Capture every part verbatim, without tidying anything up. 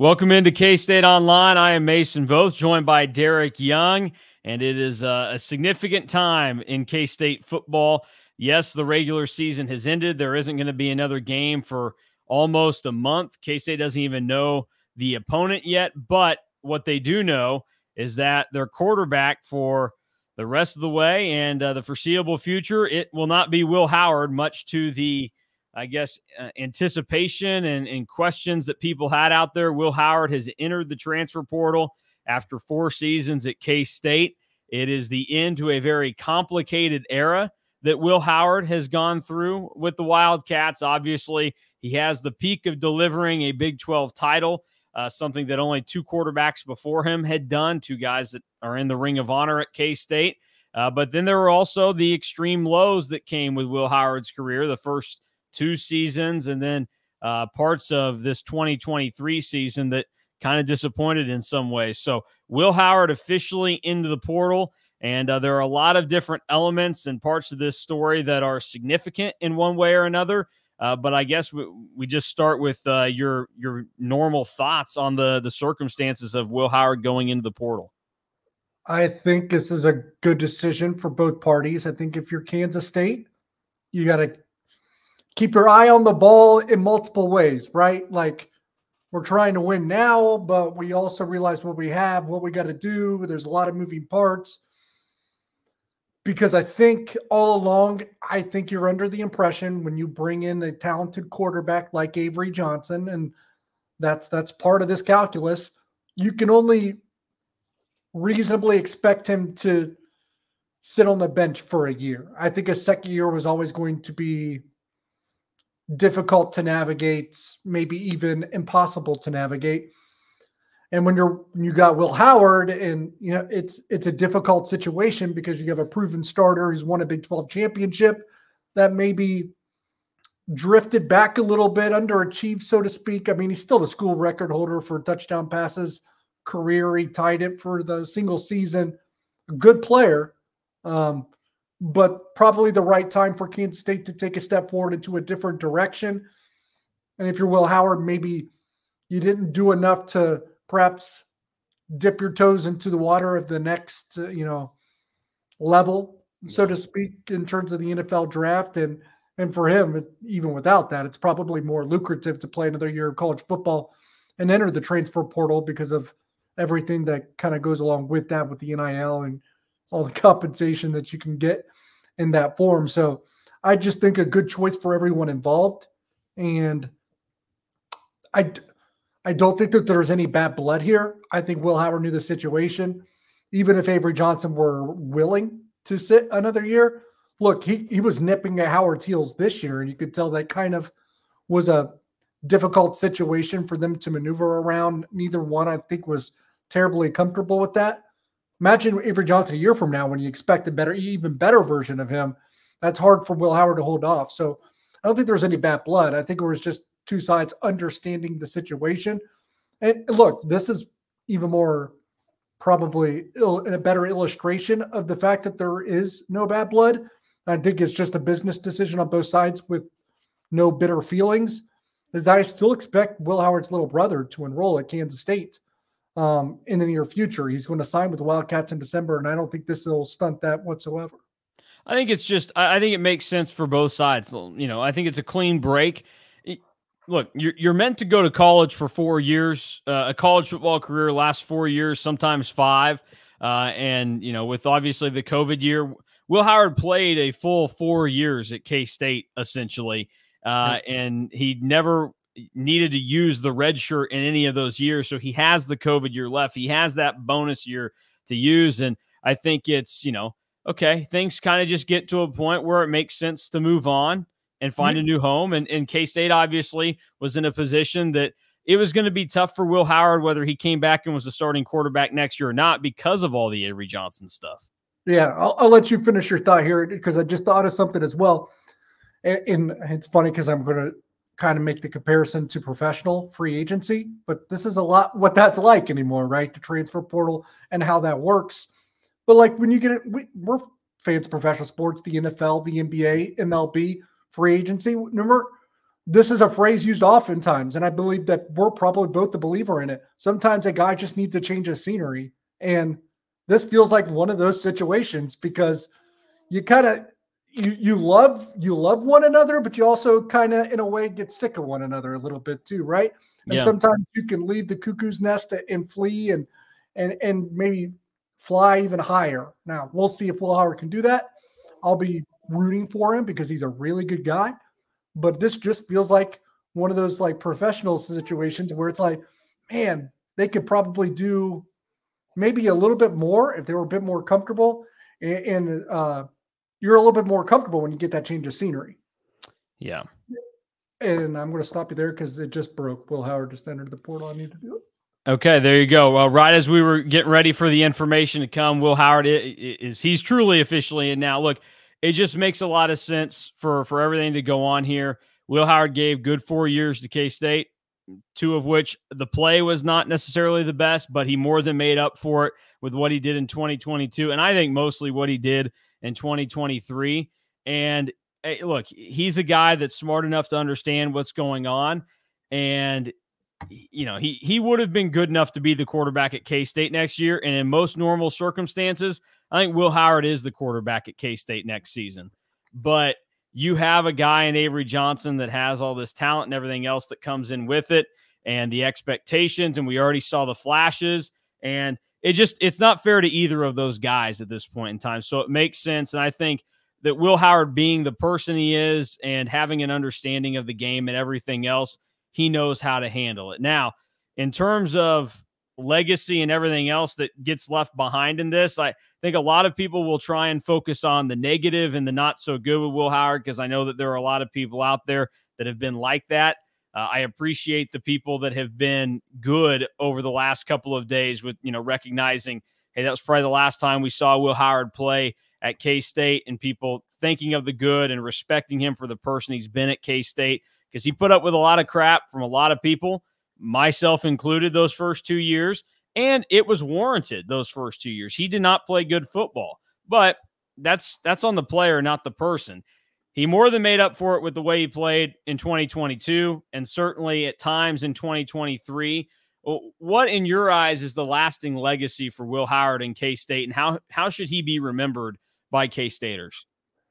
Welcome into K-State Online. I am Mason Voth, joined by Derek Young, and it is a significant time in K-State football. Yes, the regular season has ended. There isn't going to be another game for almost a month. K-State doesn't even know the opponent yet, but what they do know is that their quarterback for the rest of the way and uh, the foreseeable future, it will not be Will Howard, much to the I guess, uh, anticipation and, and questions that people had out there. Will Howard has entered the transfer portal after four seasons at K-State. It is the end to a very complicated era that Will Howard has gone through with the Wildcats. Obviously, he has the peak of delivering a Big twelve title, uh, something that only two quarterbacks before him had done, two guys that are in the Ring of Honor at K-State. Uh, but then there were also the extreme lows that came with Will Howard's career, the first two seasons, and then uh, parts of this twenty twenty-three season that kind of disappointed in some ways. So Will Howard officially into the portal, and uh, there are a lot of different elements and parts of this story that are significant in one way or another. Uh, but I guess we, we just start with uh, your your normal thoughts on the, the circumstances of Will Howard going into the portal. I think this is a good decision for both parties. I think if you're Kansas State, you got to keep your eye on the ball in multiple ways, right? Like, we're trying to win now, but we also realize what we have, what we got to do. There's a lot of moving parts. Because I think all along, I think you're under the impression when you bring in a talented quarterback like Avery Johnson, and that's that's part of this calculus, you can only reasonably expect him to sit on the bench for a year. I think a second year was always going to be difficult to navigate, maybe even impossible to navigate. And when you're you got Will Howard, and you know it's it's a difficult situation because you have a proven starter who's won a Big twelve championship that maybe drifted back a little bit, underachieved, so to speak. I mean, he's still the school record holder for touchdown passes career. He tied it for the single season. A good player. Um, But probably the right time for Kansas State to take a step forward into a different direction. And if you're Will Howard, maybe you didn't do enough to perhaps dip your toes into the water of the next, uh, you know, level, so to speak, in terms of the N F L draft. And and for him, even without that, it's probably more lucrative to play another year of college football and enter the transfer portal because of everything that kind of goes along with that, with the N I L and all the compensation that you can get in that form. So I just think a good choice for everyone involved. And I, I don't think that there's any bad blood here. I think Will Howard knew the situation. Even if Avery Johnson were willing to sit another year, look, he, he was nipping at Howard's heels this year. And you could tell that kind of was a difficult situation for them to maneuver around. Neither one, I think, was terribly comfortable with that. Imagine Avery Johnson a year from now when you expect a better, even better version of him. That's hard for Will Howard to hold off. So I don't think there's any bad blood. I think it was just two sides understanding the situation. And look, this is even more probably ill, a better illustration of the fact that there is no bad blood. I think it's just a business decision on both sides with no bitter feelings. Is that I still expect Will Howard's little brother to enroll at Kansas State. Um, in the near future, he's going to sign with the Wildcats in December, and I don't think this will stunt that whatsoever. I think it's just, I think it makes sense for both sides. You know, I think it's a clean break. Look, you're, you're meant to go to college for four years. Uh, a college football career lasts four years, sometimes five. Uh, and, you know, with obviously the COVID year, Will Howard played a full four years at K-State, essentially. Uh, and he never needed to use the red shirt in any of those years. So he has the COVID year left. He has that bonus year to use. And I think it's, you know, okay, things kind of just get to a point where it makes sense to move on and find mm-hmm. a new home. And, and K-State obviously was in a position that it was going to be tough for Will Howard, whether he came back and was the starting quarterback next year or not, because of all the Avery Johnson stuff. Yeah. I'll, I'll let you finish your thought here, because I just thought of something as well. And, and it's funny because I'm going to kind of make the comparison to professional free agency, but this is a lot what that's like anymore, right? The transfer portal and how that works. But like when you get it, we, we're fans of professional sports, the N F L, the N B A, M L B, free agency. Remember, this is a phrase used oftentimes, and I believe that we're probably both the believer in it. Sometimes a guy just needs to change his scenery, and this feels like one of those situations because you kind of you you love you love one another, but you also kind of in a way get sick of one another a little bit too, right? And yeah. sometimes you can leave the cuckoo's nest and flee and and and maybe fly even higher. Now we'll see if Will Howard can do that. I'll be rooting for him because he's a really good guy. But this just feels like one of those like professional situations where it's like, man, they could probably do maybe a little bit more if they were a bit more comfortable. And, and uh, you're a little bit more comfortable when you get that change of scenery. Yeah. And I'm going to stop you there because it just broke. Will Howard just entered the portal. I need to do it. Okay, there you go. Uh, right as we were getting ready for the information to come, Will Howard is, he's truly officially in now. Look, it just makes a lot of sense for, for everything to go on here. Will Howard gave good four years to K-State, two of which the play was not necessarily the best, but he more than made up for it with what he did in twenty twenty-two, and I think mostly what he did in twenty twenty-three. And, hey, look, he's a guy that's smart enough to understand what's going on, and you know, he he would have been good enough to be the quarterback at K-State next year, and in most normal circumstances, I think Will Howard is the quarterback at K-State next season. But you have a guy in Avery Johnson that has all this talent and everything else that comes in with it and the expectations, and we already saw the flashes, and it just it's not fair to either of those guys at this point in time. So it makes sense, and I think that Will Howard being the person he is and having an understanding of the game and everything else, he knows how to handle it. Now, in terms of legacy and everything else that gets left behind in this, I think a lot of people will try and focus on the negative and the not so good with Will Howard, because I know that there are a lot of people out there that have been like that. Uh, I appreciate the people that have been good over the last couple of days with, you know, recognizing, hey, that was probably the last time we saw Will Howard play at K-State, and people thinking of the good and respecting him for the person he's been at K-State, because he put up with a lot of crap from a lot of people, myself included, those first two years, and it was warranted those first two years. He did not play good football, but that's that's on the player, not the person. He more than made up for it with the way he played in twenty twenty-two, and certainly at times in twenty twenty-three. What, in your eyes, is the lasting legacy for Will Howard and K-State, and how, how should he be remembered by K-Staters?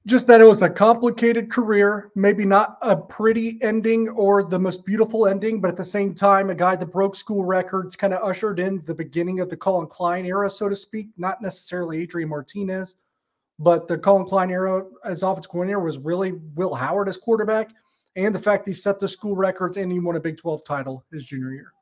Just that it was a complicated career, maybe not a pretty ending or the most beautiful ending, but at the same time, a guy that broke school records, kind of ushered in the beginning of the Colin Klein era, so to speak. Not necessarily Adrian Martinez, but the Colin Klein era as offensive coordinator was really Will Howard as quarterback, and the fact he set the school records and he won a Big twelve title his junior year.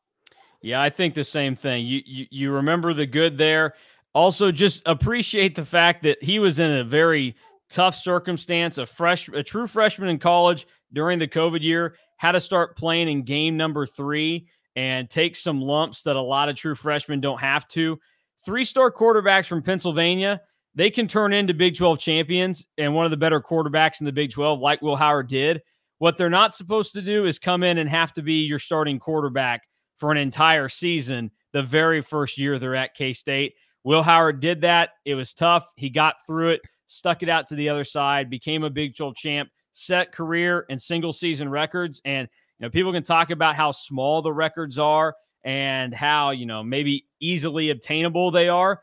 Yeah, I think the same thing. You you, you remember the good there. Also, just appreciate the fact that he was in a very – tough circumstance, a fresh, a true freshman in college during the COVID year, had to start playing in game number three and take some lumps that a lot of true freshmen don't have to. Three-star quarterbacks from Pennsylvania, they can turn into Big twelve champions and one of the better quarterbacks in the Big twelve, like Will Howard did. What they're not supposed to do is come in and have to be your starting quarterback for an entire season the very first year they're at K-State. Will Howard did that. It was tough. He got through it, stuck it out to the other side, became a Big twelve champ, set career and single season records. And, you know, people can talk about how small the records are and how, you know, maybe easily obtainable they are.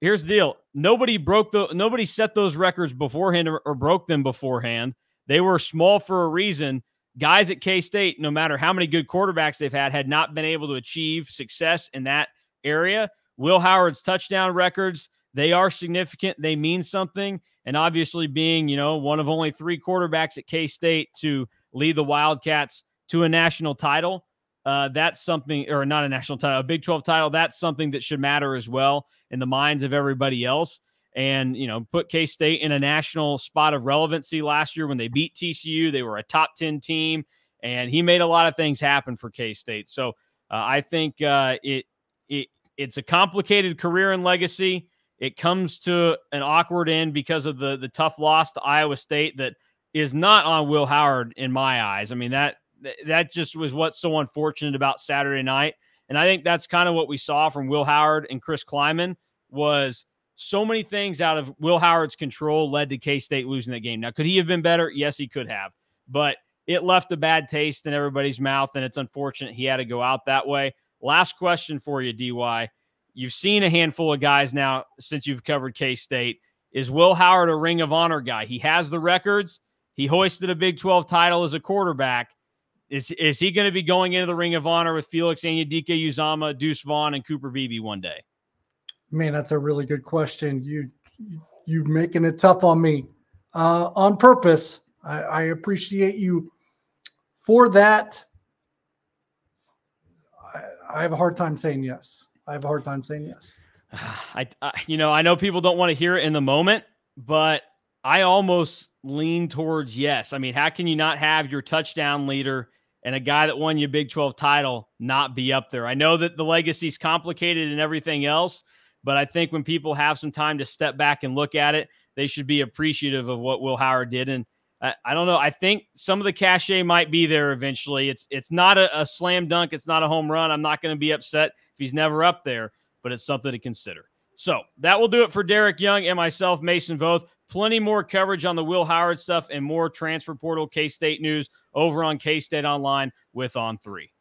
Here's the deal. Nobody broke the, nobody set those records beforehand or, or broke them beforehand. They were small for a reason. Guys at K-State, no matter how many good quarterbacks they've had, had not been able to achieve success in that area. Will Howard's touchdown records, they are significant. They mean something. And obviously being, you know, one of only three quarterbacks at K-State to lead the Wildcats to a national title, uh, that's something, or not a national title, a Big twelve title, that's something that should matter as well in the minds of everybody else. And, you know, put K-State in a national spot of relevancy last year when they beat T C U. They were a top ten team, and he made a lot of things happen for K-State. So uh, I think uh, it, it it's a complicated career and legacy. It comes to an awkward end because of the the tough loss to Iowa State that is not on Will Howard in my eyes. I mean, that that just was what's so unfortunate about Saturday night. And I think that's kind of what we saw from Will Howard and Chris Klieman, was so many things out of Will Howard's control led to K-State losing that game. Now, could he have been better? Yes, he could have. But it left a bad taste in everybody's mouth, and it's unfortunate he had to go out that way. Last question for you, D Y. You've seen a handful of guys now since you've covered K-State. Is Will Howard a Ring of Honor guy? He has the records. He hoisted a Big twelve title as a quarterback. Is, is he going to be going into the Ring of Honor with Felix Anyadika, Uzama, Deuce Vaughn, and Cooper Beebe one day? Man, that's a really good question. You, you, you're making it tough on me uh, on purpose. I, I appreciate you for that. I, I have a hard time saying yes. I have a hard time saying yes. I, I, you know, I know people don't want to hear it in the moment, but I almost lean towards yes. I mean, how can you not have your touchdown leader and a guy that won your Big twelve title not be up there? I know that the legacy's complicated and everything else, but I think when people have some time to step back and look at it, they should be appreciative of what Will Howard did. And I, I don't know. I think some of the cachet might be there eventually. It's, it's not a, a slam dunk. It's not a home run. I'm not going to be upset if he's never up there, but it's something to consider. So that will do it for Derek Young and myself, Mason Voth. Plenty more coverage on the Will Howard stuff and more transfer portal K-State news over on K-State Online with On three.